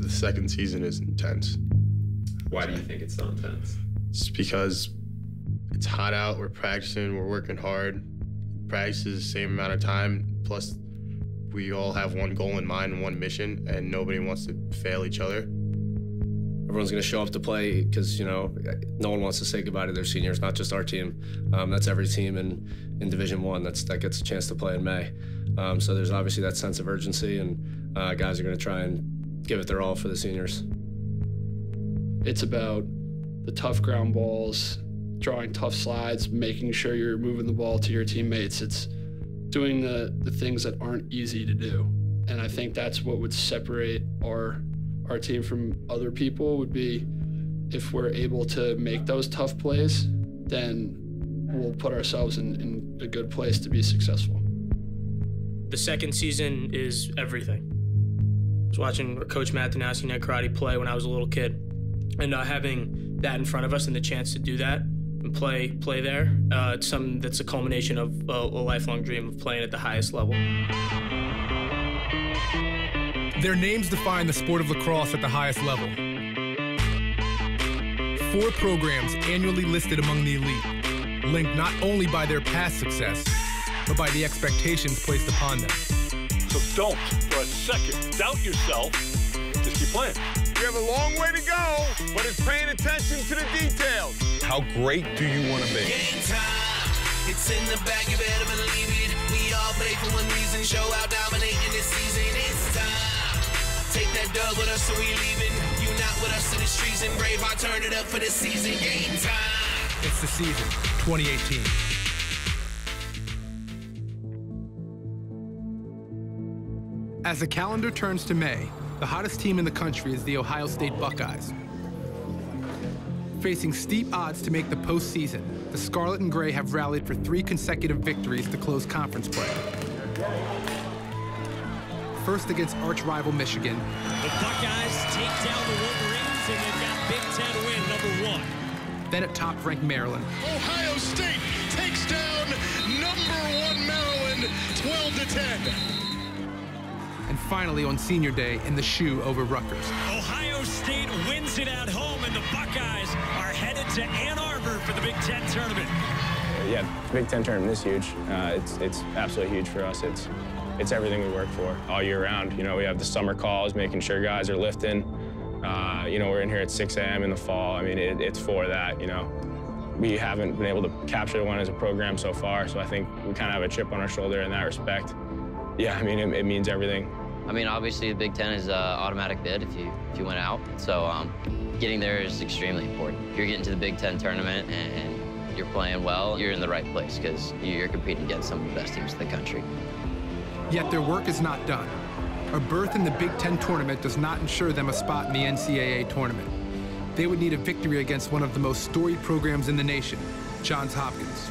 the second season is intense. Why do you think it's so intense? It's because it's hot out, we're practicing, we're working hard. Practice is the same amount of time, plus we all have one goal in mind and one mission, and nobody wants to fail each other. Everyone's going to show up to play because, you know, no one wants to say goodbye to their seniors, not just our team. That's every team in Division I that gets a chance to play in May. So there's obviously that sense of urgency, and guys are going to try and give it their all for the seniors. It's about the tough ground balls, drawing tough slides, making sure you're moving the ball to your teammates. It's doing the things that aren't easy to do. And I think that's what would separate our team from other people, would be if we're able to make those tough plays, then we'll put ourselves in a good place to be successful. The second season is everything. I was watching Coach Matt Danowski and karate play when I was a little kid, and having that in front of us and the chance to do that and play there, it's something that's a culmination of a lifelong dream of playing at the highest level. Their names define the sport of lacrosse at the highest level. 4 programs annually listed among the elite, linked not only by their past success, but by the expectations placed upon them. So don't, for a second, doubt yourself. Just keep playing. You have a long way to go, but it's paying attention to the details. How great do you want to be? Game time. It's in the bag, you better believe it. We all play for one reason, show how dominating this season. It's time. Take that dub with us, so we leaving. You not with us in the streets, and brave, I turn it up for this season. Game time. It's the season, 2018. As the calendar turns to May, the hottest team in the country is the Ohio State Buckeyes. Facing steep odds to make the postseason, the Scarlet and Gray have rallied for 3 consecutive victories to close conference play. First against arch-rival Michigan. The Buckeyes take down the Wolverines, and they've got Big Ten win #1. Then at top-ranked Maryland. Ohio State takes down #1 Maryland, 12-10. And finally on senior day in the shoe over Rutgers. Ohio State wins it at home, and the Buckeyes are headed to Ann Arbor for the Big Ten tournament. Yeah, Big Ten tournament is huge. It's absolutely huge for us. It's everything we work for all year round. You know, we have the summer calls, making sure guys are lifting. You know, we're in here at 6 a.m. in the fall. I mean, it's for that, you know. We haven't been able to capture one as a program so far, so I think we kind of have a chip on our shoulder in that respect. Yeah, I mean, it means everything. I mean, obviously, the Big Ten is an automatic bid if you went out, so getting there is extremely important. If you're getting to the Big Ten tournament and you're playing well, you're in the right place because you're competing against some of the best teams in the country. Yet their work is not done. A berth in the Big Ten tournament does not ensure them a spot in the NCAA tournament. They would need a victory against one of the most storied programs in the nation, Johns Hopkins.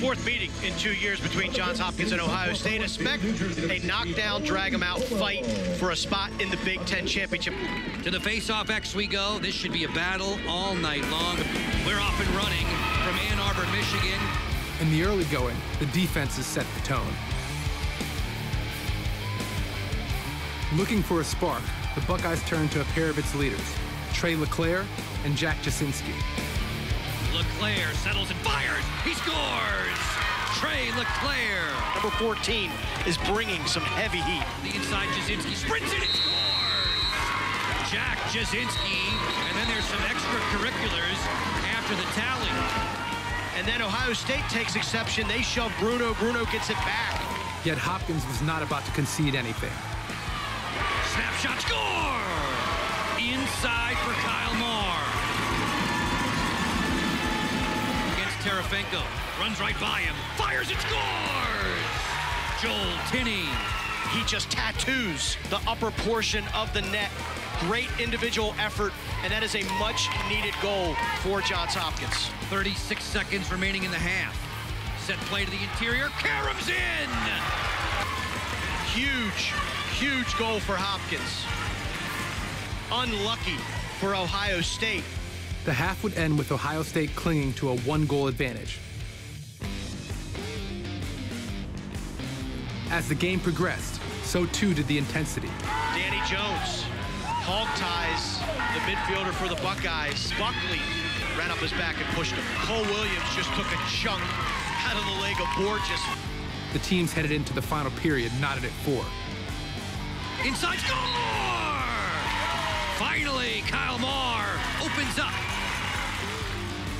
4th meeting in 2 years between Johns Hopkins and Ohio State. Expect a knockdown, drag-em-out fight for a spot in the Big Ten championship. To the face-off X we go. This should be a battle all night long. We're off and running from Ann Arbor, Michigan. In the early going, the defense has set the tone. Looking for a spark, the Buckeyes turn to a pair of its leaders, Trey LeClaire and Jack Jasinski. LeClaire settles and fires. He scores! Trey LeClaire. Number 14 is bringing some heavy heat. The inside Jasinski sprints it and scores! Jack Jasinski, and then there's some extracurriculars after the tally. And then Ohio State takes exception. They shove Bruno. Bruno gets it back. Yet Hopkins was not about to concede anything. Snapshot, score! Inside for Kyle Moore. Garofenco runs right by him, fires and scores! Joel Tinney. He just tattoos the upper portion of the net. Great individual effort, and that is a much-needed goal for Johns Hopkins. 36 seconds remaining in the half. Set play to the interior, caroms in! Huge, huge goal for Hopkins. Unlucky for Ohio State. The half would end with Ohio State clinging to a 1-goal advantage. As the game progressed, so too did the intensity. Danny Jones hog ties the midfielder for the Buckeyes. Buckley ran up his back and pushed him. Cole Williams just took a chunk out of the leg of Borges. The team's headed into the final period, knotted at 4. Inside, score! Finally, Kyle Moore opens up.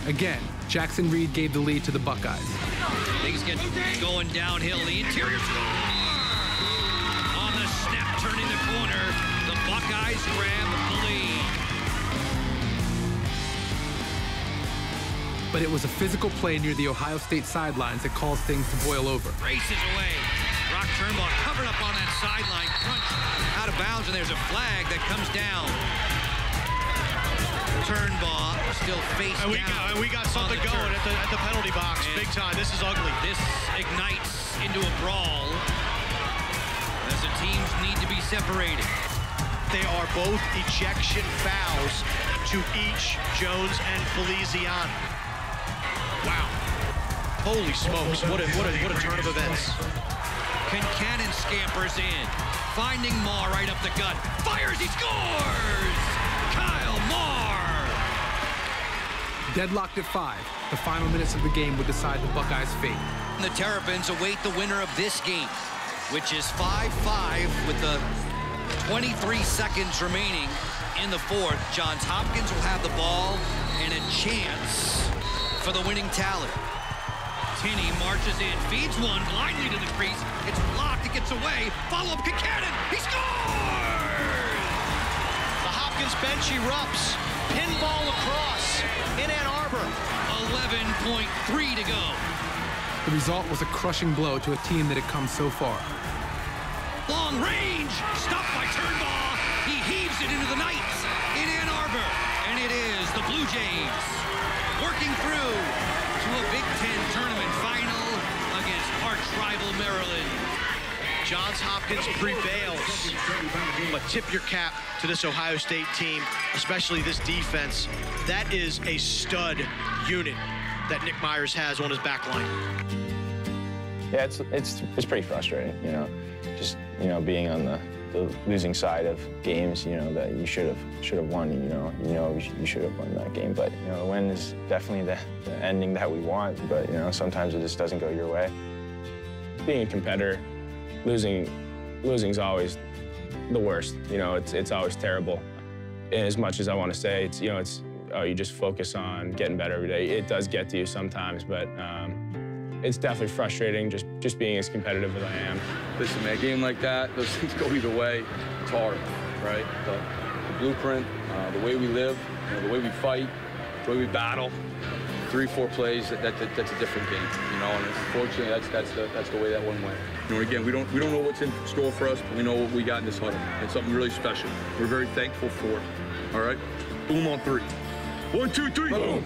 Again, Jackson Reed gave the lead to the Buckeyes. Things get going downhill. The interior score! On the snap, turning the corner, the Buckeyes grab the lead. But it was a physical play near the Ohio State sidelines that caused things to boil over. Races away. Rock Turnbull covered up on that sideline. Crunch out of bounds, and there's a flag that comes down. Turnbull still face down. And we got something going at the penalty box, and big time. This is ugly. This ignites into a brawl as the teams need to be separated. They are both ejection fouls to each Jones and Feliziana. Wow. Holy smokes, what a turn of events. Kikannon scampers in, finding Maw right up the gut. Fires, he scores! Kyle Moore! Deadlocked at 5, the final minutes of the game would decide the Buckeyes' fate. The Terrapins await the winner of this game, which is 5-5 with the 23 seconds remaining in the fourth. Johns Hopkins will have the ball and a chance for the winning tally. Tinney marches in, feeds one blindly to the crease. It's blocked, it gets away. Follow-up Kikannon, he scores! The Hopkins bench erupts. Pinball across in Ann Arbor. 11.3 to go. The result was a crushing blow to a team that had come so far. Long range, stopped by Turnbull. He heaves it into the night in Ann Arbor. And it is the Blue Jays working through to a Big Ten tournament final against arch-rival Maryland. Johns Hopkins prevails, but tip your cap to this Ohio State team, especially this defense. That is a stud unit that Nick Myers has on his back line. Yeah, it's pretty frustrating, you know, just, you know, being on the losing side of games, you know, that you should have won, you should have won that game. But, you know, the win is definitely the ending that we want, but, you know, sometimes it just doesn't go your way. Being a competitor, Losing's always the worst. You know, it's always terrible. And as much as I want to say, it's, you know, it's, oh, you just focus on getting better every day. It does get to you sometimes, but it's definitely frustrating just being as competitive as I am. Listen, man, a game like that, those things go either way. It's hard, right? The blueprint, the way we live, you know, the way we fight, the way we battle. 3, 4 plays, that's a different game, you know, and unfortunately that's the way that one went. You know, again, we don't know what's in store for us, but we know what we got in this huddle. It's something really special. We're very thankful for it. All right? Boom on 3. 1, 2, 3, boom.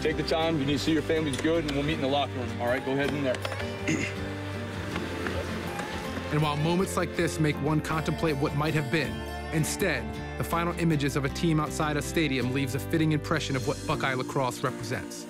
Take the time, you need to see your family's good, and we'll meet in the locker room. All right, go ahead in there. And while moments like this make one contemplate what might have been, instead, the final images of a team outside a stadium leaves a fitting impression of what Buckeye lacrosse represents.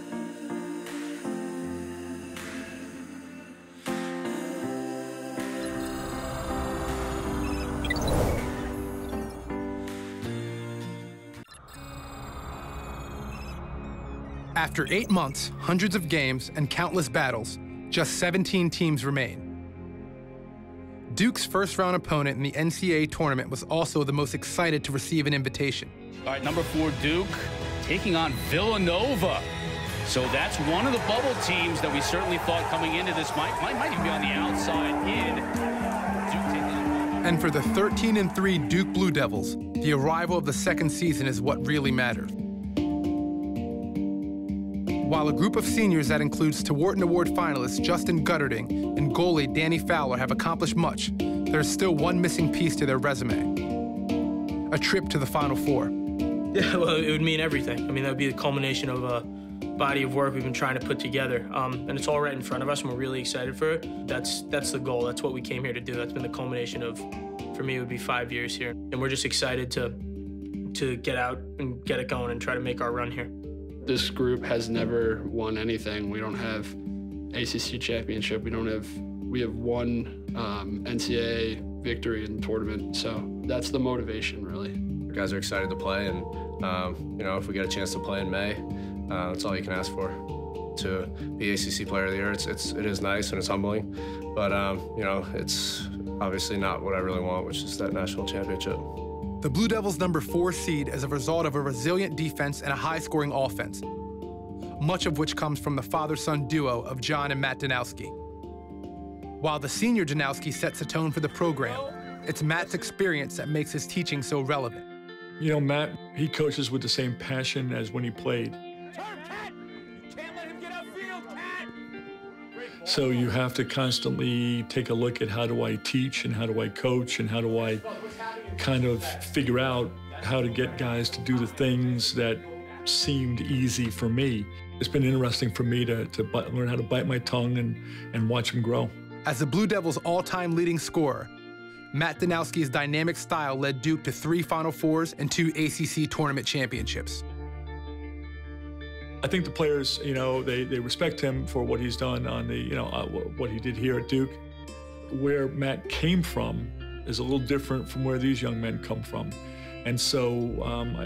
After 8 months, hundreds of games, and countless battles, just 17 teams remain. Duke's first-round opponent in the NCAA tournament was also the most excited to receive an invitation. All right, number 4, Duke, taking on Villanova. So that's one of the bubble teams that we certainly thought coming into this might even be on the outside in. And for the 13-3 Duke Blue Devils, the arrival of the second season is what really mattered. While a group of seniors that includes Tewaaraton Award finalist Justin Gutterding and goalie Danny Fowler have accomplished much, there's still one missing piece to their resume. A trip to the Final Four. Yeah, well, it would mean everything. I mean, that would be the culmination of a body of work we've been trying to put together. And it's all right in front of us, and we're really excited for it. That's the goal. That's what we came here to do. That's been the culmination of, for me, it would be 5 years here. And we're just excited to get out and get it going and try to make our run here. This group has never won anything. We don't have ACC championship. We don't have We have one NCAA victory in the tournament, so that's the motivation, really. You guys are excited to play, and you know, if we get a chance to play in May, that's all you can ask for. To be ACC Player of the Year, it is nice and it's humbling, but you know, it's obviously not what I really want, which is that national championship. The Blue Devils' #4 seed is a result of a resilient defense and a high-scoring offense, much of which comes from the father-son duo of John and Matt Danowski. While the senior Danowski sets the tone for the program, it's Matt's experience that makes his teaching so relevant. You know, Matt, he coaches with the same passion as when he played. So you have to constantly take a look at how do I teach and how do I coach and how do I kind of figure out how to get guys to do the things that seemed easy for me. It's been interesting for me to learn how to bite my tongue and watch them grow. As the Blue Devils' all-time leading scorer, Matt Danowski's dynamic style led Duke to 3 Final Fours and 2 ACC tournament championships. I think the players, you know, they respect him for what he's done on the, you know, what he did here at Duke. Where Matt came from is a little different from where these young men come from. And so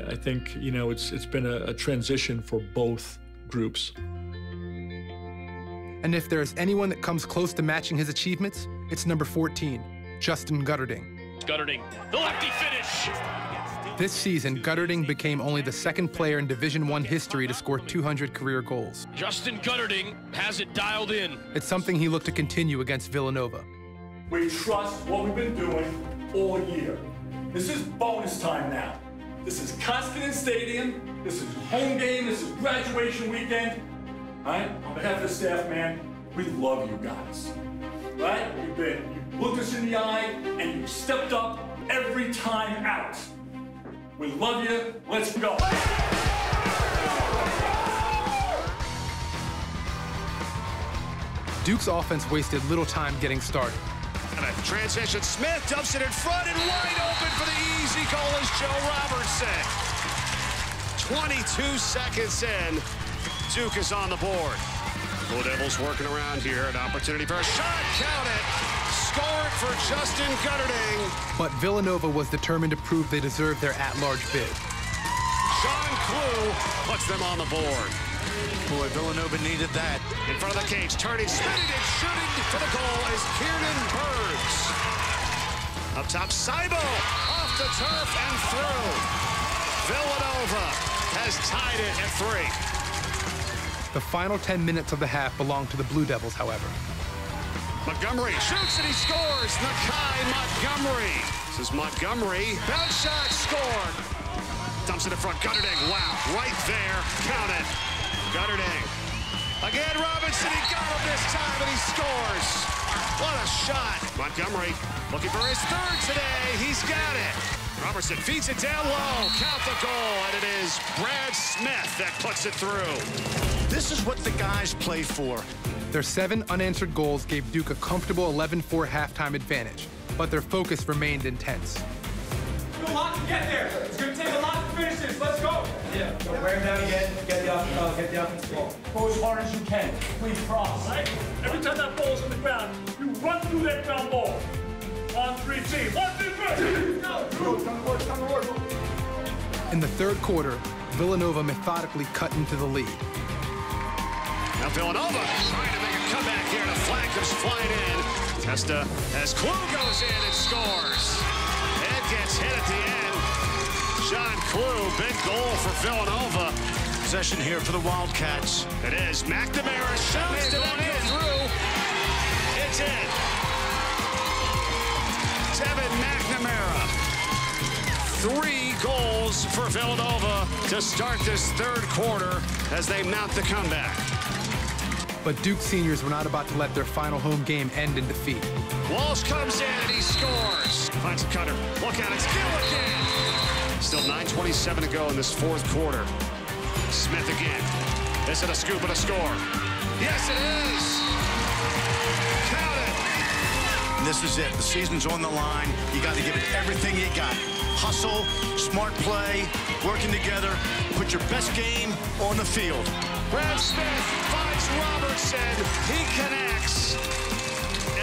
I think, you know, it's been a transition for both groups. And if there's anyone that comes close to matching his achievements, it's #14, Justin Gutterding. Gutterding, the lefty finish. This season, Gutterding became only the second player in Division I history to score 200 career goals. Justin Gutterding has it dialed in. It's something he looked to continue against Villanova. We trust what we've been doing all year. This is bonus time now. This is Koskinen Stadium. This is home game. This is graduation weekend. All right? On behalf of the staff, man, we love you guys. Right? You looked us in the eye, and you stepped up every time out. We love you. Let's go. Duke's offense wasted little time getting started. And a transition. Smith dumps it in front and wide open for the easy goal is Joe Robertson. 22 seconds in, Duke is on the board. Blue Devils working around here. An opportunity for a shot. Count it. Scored for Justin Gutterding. But Villanova was determined to prove they deserved their at-large bid. Sean Kluh puts them on the board. Boy, Villanova needed that. In front of the cage, turning, spinning, and shooting for the goal is Kieran Burns. Up top, Saibo off the turf and through. Villanova has tied it at 3. The final 10 minutes of the half belonged to the Blue Devils, however. Montgomery shoots and he scores. Makai Montgomery. This is Montgomery. Bounce shot, score. Dumps it in front. Gutterding. Wow. Right there. Count it. Gutterding. Again, Robinson. He got him this time and he scores. What a shot. Montgomery looking for his third today. He's got it. Robertson feeds it down low. Count the goal. And it is Brad Smith that puts it through. This is what the guys play for. Their 7 unanswered goals gave Duke a comfortable 11-4 halftime advantage, but their focus remained intense. It's going to lot to get there. It's going to take a lot to finish this. Let's go. Yeah. Don't wear them down again. Get the offense goal. Go as hard as you can. Please cross. Right? Every time that ball's on the ground, you run through that ground ball. On 3-2. 1, 2, 3. Go. Come to work. In the third quarter, Villanova methodically cut into the lead. Now Villanova trying to make a comeback here. The flag comes flying in. Testa as Kluh goes in and scores. It gets hit at the end. Sean Kluh, big goal for Villanova. Possession here for the Wildcats. It is McNamara shoots to that in through. It's in. Devin McNamara. 3 goals for Villanova to start this third quarter as they mount the comeback. But Duke seniors were not about to let their final home game end in defeat. Walsh comes in and he scores. Finds a cutter. Look out, it's Gill again. Still 9:27 to go in this fourth quarter. Smith again. Is it a scoop and a score? Yes, it is. Count it. This is it. The season's on the line. You got to give it everything you got. Hustle, smart play, working together. Put your best game on the field. Brad Smith finds Robertson. He connects.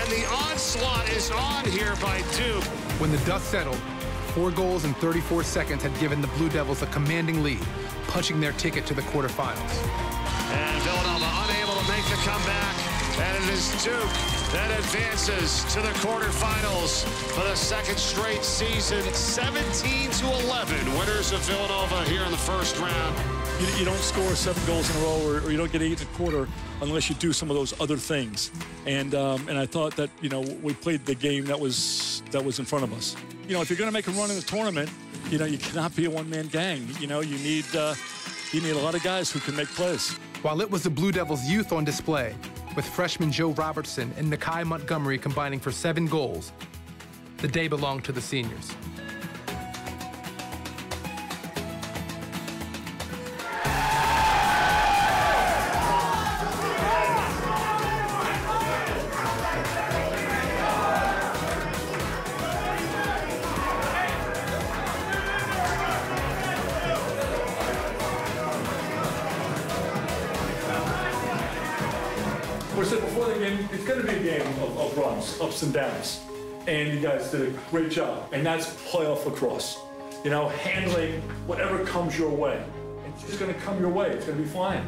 And the onslaught is on here by Duke. When the dust settled, 4 goals in 34 seconds had given the Blue Devils a commanding lead, punching their ticket to the quarterfinals. And Villanova unable to make the comeback, and it is Duke that advances to the quarterfinals for the second straight season. 17-11, winners of Villanova here in the first round. You don't score 7 goals in a row or you don't get 8 in a quarter unless you do some of those other things. And I thought that, you know, we played the game that was in front of us. You know, if you're going to make a run in the tournament, you know, you cannot be a one-man gang. You know, you need a lot of guys who can make plays. While it was the Blue Devils' youth on display, with freshman Joe Robertson and Makai Montgomery combining for 7 goals, the day belonged to the seniors. Ups and downs, and you guys did a great job, and that's playoff lacrosse. You know, handling whatever comes your way. It's just going to come your way. It's going to be flying,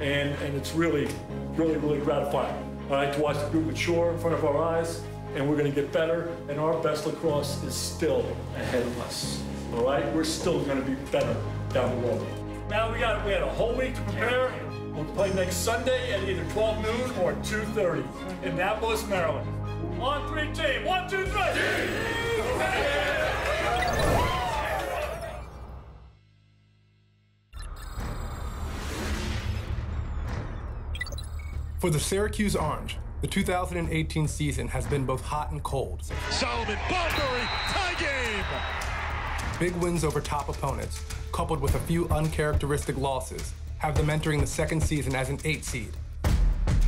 and it's really gratifying. All right, to watch the group mature in front of our eyes, and we're going to get better. And our best lacrosse is still ahead of us. All right, we're still going to be better down the road. Now we had a whole week to prepare. We'll play next Sunday at either 12 noon or 2:30 in Annapolis, Maryland. On 3 team, 1, 2, 3. For the Syracuse Orange, the 2018 season has been both hot and cold. Solomon Bomberry, tie game! Big wins over top opponents, coupled with a few uncharacteristic losses, have them entering the second season as an 8 seed.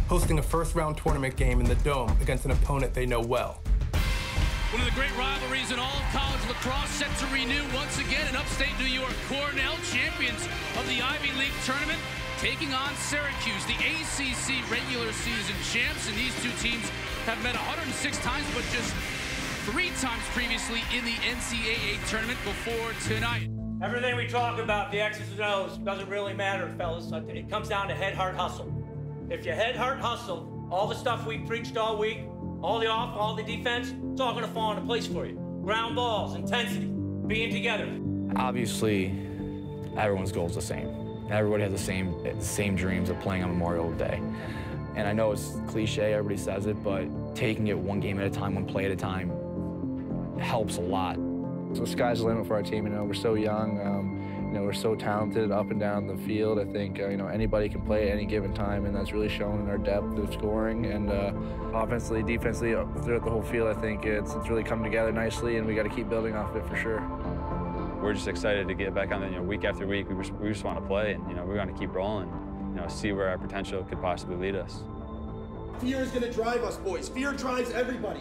Hosting a first-round tournament game in the Dome against an opponent they know well. One of the great rivalries in all of college lacrosse set to renew once again in upstate New York. Cornell, champions of the Ivy League tournament, taking on Syracuse, the ACC regular season champs. And these two teams have met 106 times, but just 3 times previously in the NCAA tournament before tonight. Everything we talk about, the X's and O's, doesn't really matter, fellas. It comes down to head, heart, hustle. If your head, heart, hustle, all the stuff we preached all week, all the off, all the defense, it's all going to fall into place for you. Ground balls, intensity, being together. Obviously, everyone's goal is the same. Everybody has the same dreams of playing on Memorial Day. And I know it's cliche, everybody says it, but taking it 1 game at a time, 1 play at a time helps a lot. So the sky's the limit for our team. You know, we're so young. You know, we're so talented up and down the field. I think, you know, anybody can play at any given time, and that's really shown in our depth of scoring and offensively, defensively, throughout the whole field. I think it's really come together nicely, and we got to keep building off it for sure. We're just excited to get back on it, you know, week after week. We just want to play, and, you know, we want to keep rolling, you know, see where our potential could possibly lead us. Fear is going to drive us, boys. Fear drives everybody.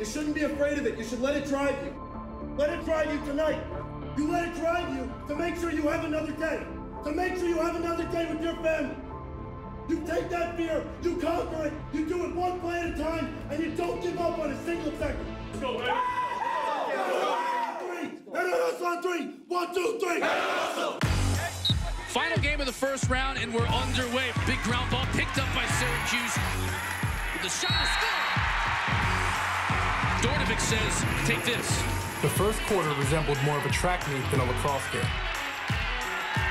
You shouldn't be afraid of it. You should let it drive you. Let it drive you tonight. You let it drive you to make sure you have another day, to make sure you have another day with your family. You take that fear, you conquer it, you do it 1 play at a time, and you don't give up on a single second. Let's go, baby. Head on us on 3. 1, 2, 3. Final game of the first round, and we're underway. Big ground ball picked up by Syracuse. With the shot is good. Dordovic says, take this. The first quarter resembled more of a track meet than a lacrosse game.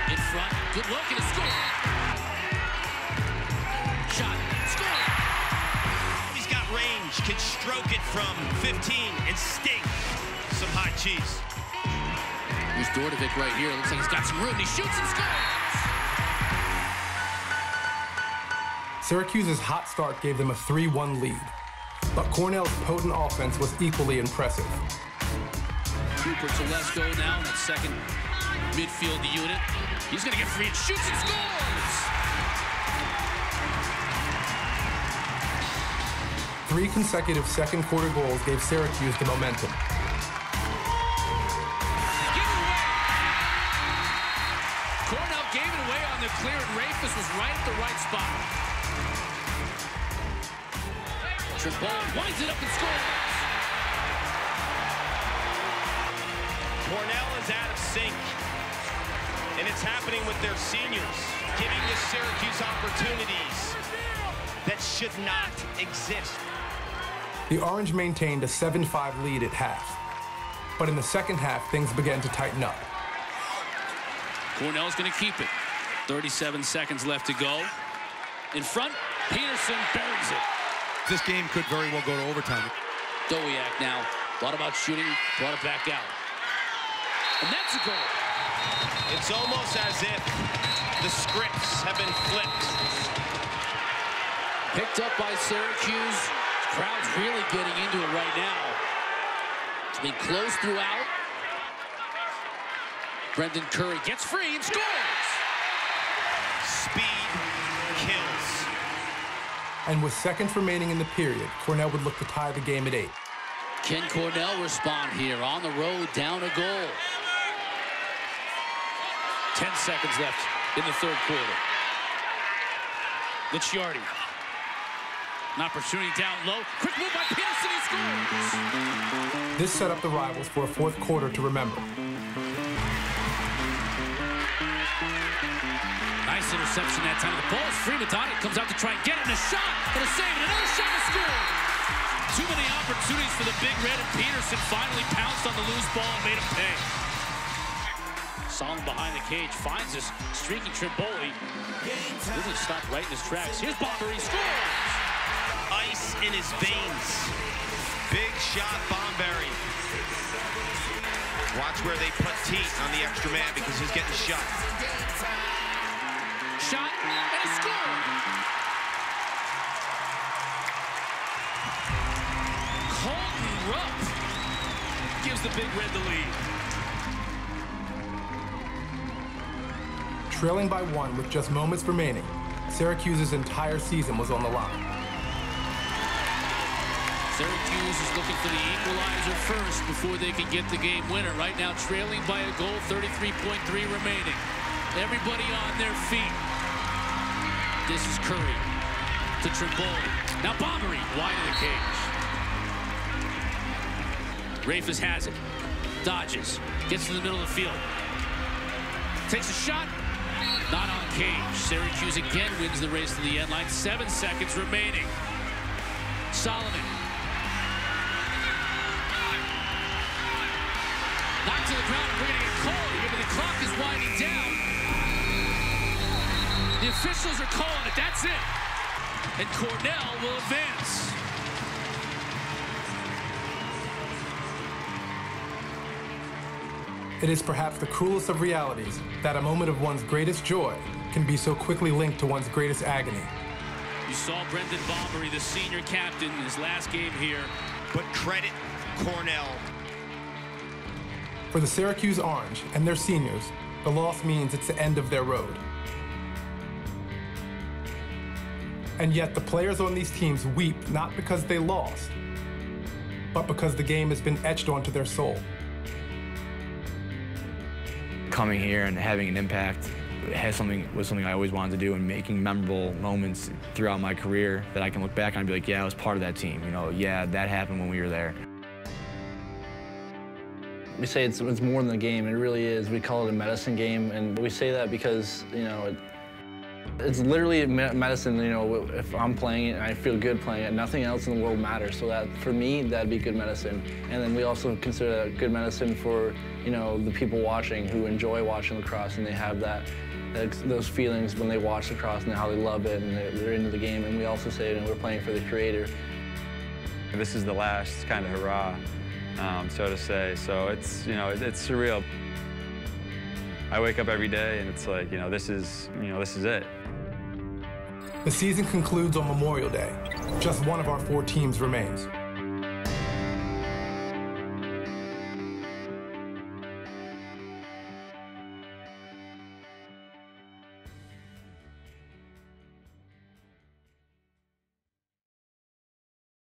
In front, good look, and a score. Shot, score. He's got range, can stroke it from 15 and sting some hot cheese. Here's Dordovic right here. Looks like he's got some room. He shoots and scores. Syracuse's hot start gave them a 3-1 lead, but Cornell's potent offense was equally impressive. Cooper to Lesko now in that second midfield unit. He's going to get free and shoots and scores! 3 consecutive second quarter goals gave Syracuse the momentum. Cornell gave it away on the clear, and Rafus was right at the right spot. Trisbon winds it up and scores. Cornell is out of sync, and it's happening with their seniors, giving the Syracuse opportunities that should not exist. The Orange maintained a 7-5 lead at half, but in the second half, things began to tighten up. Cornell's going to keep it. 37 seconds left to go. In front, Peterson burns it. This game could very well go to overtime. Dowiak now thought about shooting, brought it back out. And that's a goal. It's almost as if the scripts have been flipped. Picked up by Syracuse. Crowd's really getting into it right now. It's been close throughout. Brendan Curry gets free and scores. Speed kills. And with seconds remaining in the period, Cornell would look to tie the game at 8. Can Cornell respond here on the road, down a goal? 10 seconds left in the third quarter. Licciardi. An opportunity down low. Quick move by Peterson, he scores! This set up the rivals for a fourth quarter to remember. Nice interception that time. The ball is free. Madonna comes out to try and get it, and a shot, and a save, and another shot to score! Too many opportunities for the Big Red, and Peterson finally pounced on the loose ball and made him pay. Solomon behind the cage finds this streaky Trimboli. Doesn't stop right in his tracks. Here's Bomberry, scores! Ice in his veins. Big shot, Bomberry. Watch where they put Teat on the extra man because he's getting shot. Shot and a score! Colton Rupp gives the Big Red the lead. Trailing by 1 with just moments remaining, Syracuse's entire season was on the line. Syracuse is looking for the equalizer first before they can get the game winner. Right now trailing by a goal, 33.3 remaining. Everybody on their feet. This is Curry to Trimboli. Now Bomberry wide of the cage. Rafis has it. Dodges. Gets to the middle of the field. Takes a shot. Not on cage. Syracuse again wins the race to the end line. 7 seconds remaining. Solomon. Knocked to the ground. We're going to get called here, but the clock is winding down. The officials are calling it. That's it. And Cornell will advance. It is perhaps the cruelest of realities that a moment of one's greatest joy can be so quickly linked to one's greatest agony. You saw Brendan Bomberry, the senior captain, in his last game here. But credit Cornell. For the Syracuse Orange and their seniors, the loss means it's the end of their road. And yet the players on these teams weep not because they lost, but because the game has been etched onto their soul. Coming here and having an impact was something I always wanted to do, and making memorable moments throughout my career that I can look back on and be like, yeah, I was part of that team. You know, yeah, that happened when we were there. We say it's more than a game. It really is. We call it a medicine game, and we say that because, you know, it's literally medicine. You know, if I'm playing it and I feel good playing it, nothing else in the world matters. So that, for me, that'd be good medicine. And then we also consider that good medicine for, you know, the people watching who enjoy watching lacrosse, and they have those feelings when they watch lacrosse and how they love it and they're into the game. And we also say, you know, we're playing for the creator. This is the last kind of hurrah, so to say. So it's, you know, it's surreal. I wake up every day and it's like, this is it. The season concludes on Memorial Day. Just one of our 4 teams remains.